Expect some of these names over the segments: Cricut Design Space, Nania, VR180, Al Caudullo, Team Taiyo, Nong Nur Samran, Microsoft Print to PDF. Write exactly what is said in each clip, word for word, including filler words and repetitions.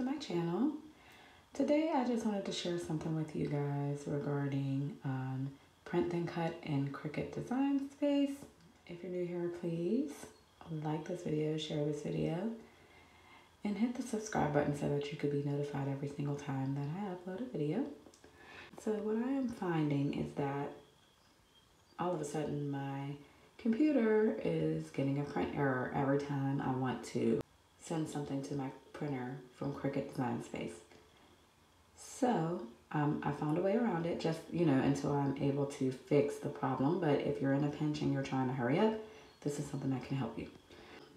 to my channel. Today I just wanted to share something with you guys regarding um, Print and Cut in Cricut Design Space. If you're new here, please like this video, share this video, and hit the subscribe button so that you could be notified every single time that I upload a video. So what I am finding is that all of a sudden my computer is getting a print error every time I want to send something to my printer from Cricut Design Space. So um, I found a way around it, just, you know, until I'm able to fix the problem. But if you're in a pinch and you're trying to hurry up, this is something that can help you.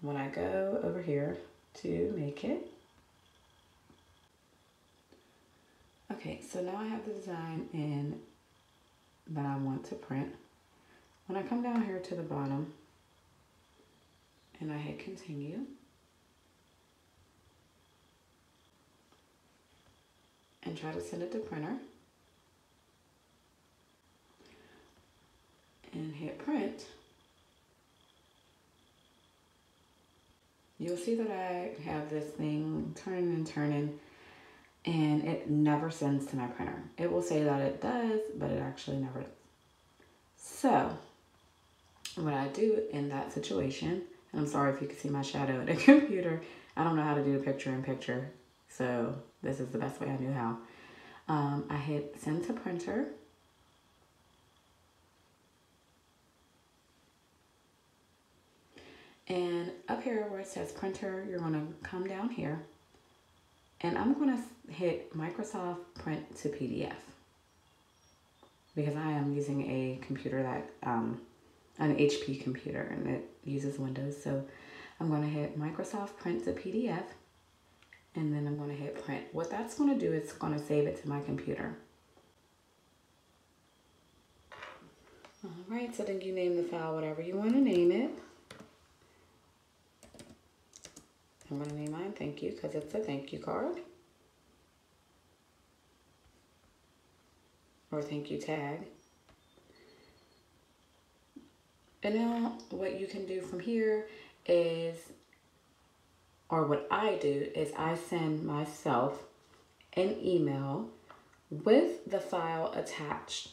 When I go over here to make it, okay, so now I have the design in that I want to print. When I come down here to the bottom and I hit continue, and try to send it to printer, and hit print, you'll see that I have this thing turning and turning, and it never sends to my printer. It will say that it does, but it actually never does. So what I do in that situation, and I'm sorry if you can see my shadow at the computer, I don't know how to do a picture in picture, so this is the best way I knew how. Um, I hit send to printer. And up here where it says printer, you're gonna come down here, and I'm gonna hit Microsoft Print to P D F, because I am using a computer that, um, an H P computer, and it uses Windows. So I'm gonna hit Microsoft Print to P D F, and then I'm gonna hit print. What that's gonna do is gonna save it to my computer. All right, so then you name the file whatever you wanna name it. I'm gonna name mine thank you, because it's a thank you card. Or thank you tag. And now what you can do from here is, or what I do is I send myself an email with the file attached.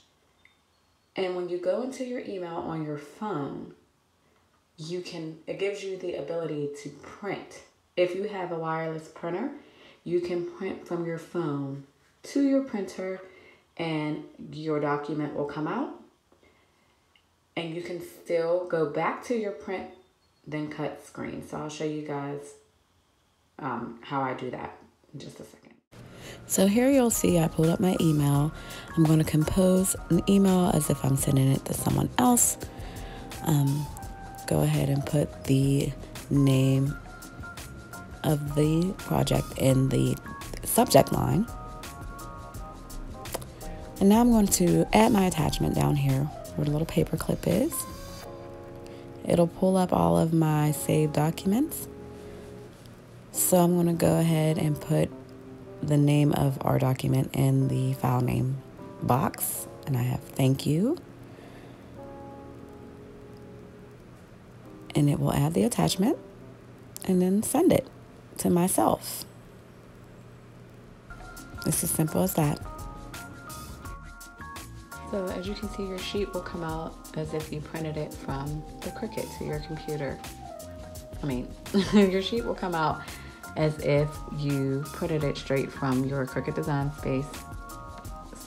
And when you go into your email on your phone, you can, it gives you the ability to print. If you have a wireless printer, you can print from your phone to your printer, and your document will come out, and you can still go back to your print then cut screen. So I'll show you guys Um, how I do that in just a second. So here you'll see I pulled up my email. I'm going to compose an email as if I'm sending it to someone else. Um, go ahead and put the name of the project in the subject line. And now I'm going to add my attachment down here where the little paper clip is. It'll pull up all of my saved documents. So I'm going to go ahead and put the name of our document in the file name box, and I have thank you, and it will add the attachment and then send it to myself. It's as simple as that. So as you can see, your sheet will come out as if you printed it from the Cricut to your computer. I mean, your sheet will come out as if you printed it straight from your Cricut Design Space.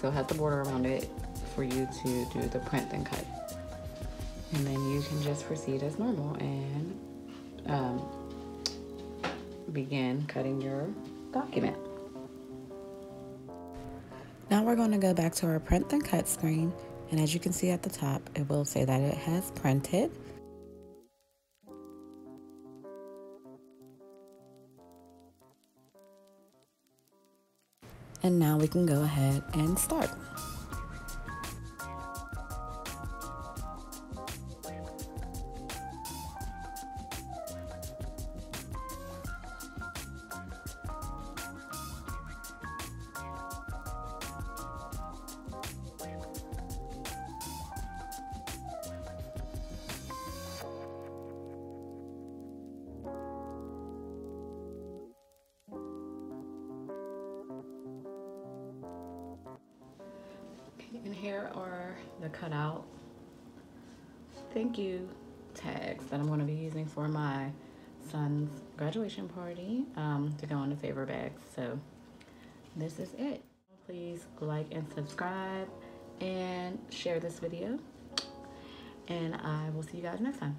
So it has the border around it for you to do the print and cut. And then you can just proceed as normal and um, begin cutting your document. Now we're going to go back to our print and cut screen. And as you can see at the top, it will say that it has printed. And now we can go ahead and start. here are the cutout thank you tags that I'm going to be using for my son's graduation party um, to go on the favor bag. So this is it. Please like and subscribe and share this video, and I will see you guys next time.